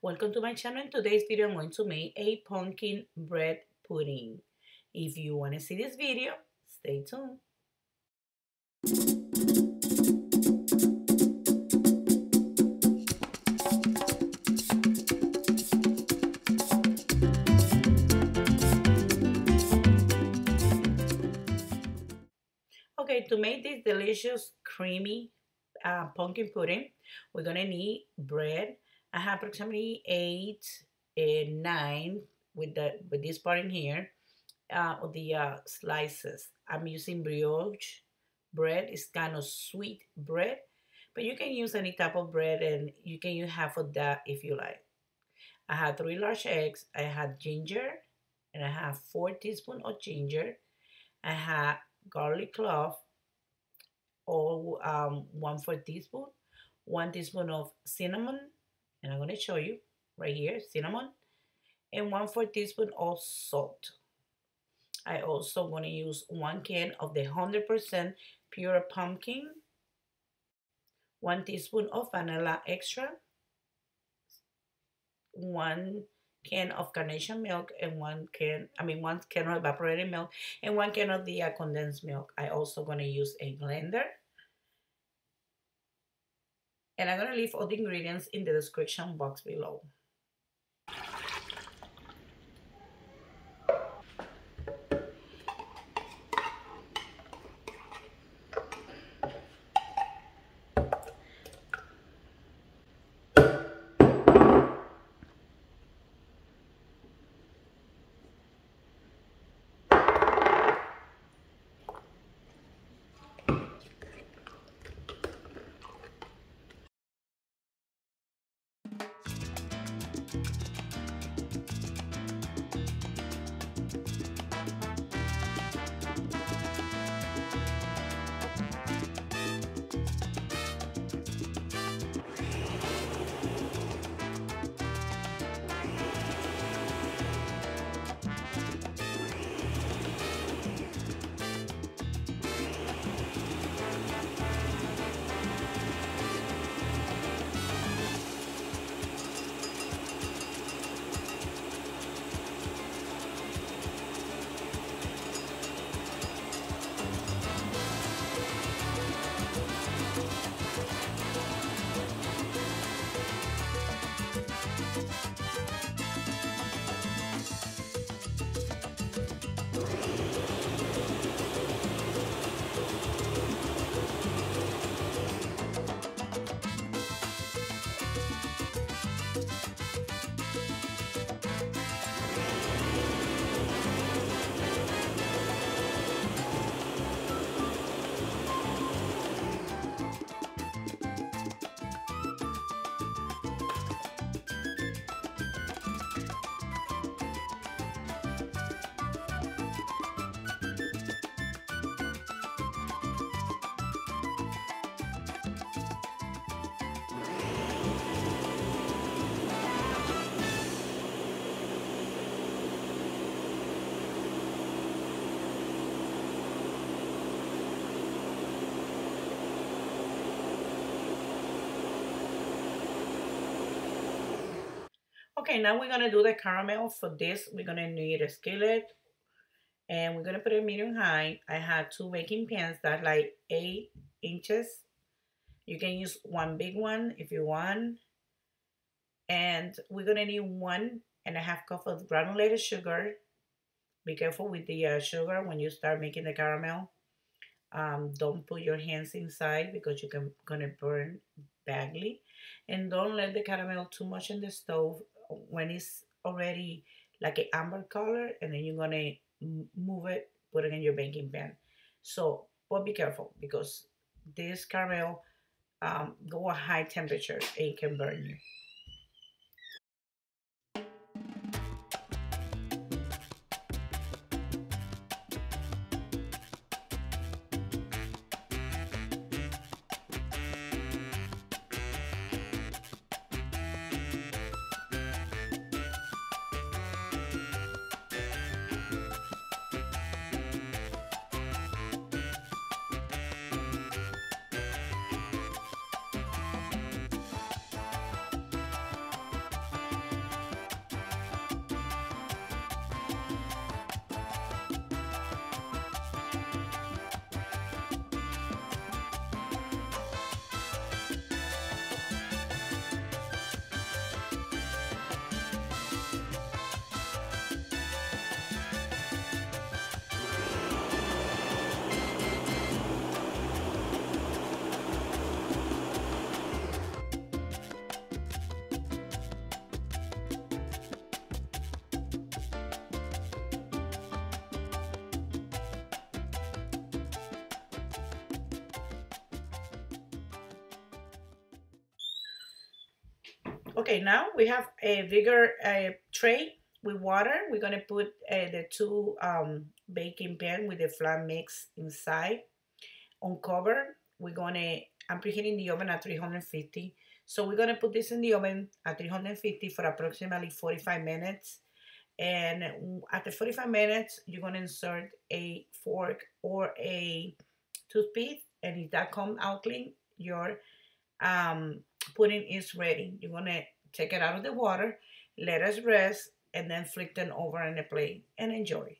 Welcome to my channel. In today's video I'm going to make a pumpkin bread pudding. If you want to see this video, stay tuned. Okay, to make this delicious creamy pumpkin pudding, we're gonna need bread. I have approximately 8 and 9 with this part in here of the slices. I'm using brioche bread. It's kind of sweet bread, but you can use any type of bread, and you can use half of that if you like. I have 3 large eggs. I have ginger, and I have 4 teaspoons of ginger. I have garlic clove, all 1/4 teaspoon, 1 teaspoon of cinnamon, and I'm going to show you right here, cinnamon, and 1/4 teaspoon of salt. I also going to use 1 can of the 100% pure pumpkin, 1 teaspoon of vanilla extra, 1 can of carnation milk, and 1 can of evaporated milk, and 1 can of the condensed milk. I also going to use a blender. And I'm going to leave all the ingredients in the description box below. Okay, now we're gonna do the caramel. For this, we're gonna need a skillet, and we're gonna put it medium high. I have 2 baking pans that are like 8 inches. You can use 1 big one if you want. And we're gonna need 1.5 cup of granulated sugar. Be careful with the sugar when you start making the caramel. Don't put your hands inside because you can gonna burn badly. And don't let the caramel too much in the stove when it's already like an amber color, and then you're gonna move it, put it in your baking pan. So, but be careful because this caramel go at high temperatures and it can burn you. Okay, now we have a bigger tray with water. We're gonna put the two baking pan with the flat mix inside. On cover, I'm preheating the oven at 350. So we're gonna put this in the oven at 350 for approximately 45 minutes. And at the 45 minutes, you're gonna insert a fork or a toothpick, and if that comes out clean, your pudding is ready. You're gonna take it out of the water, let it rest, and then flip them over in the plate and enjoy.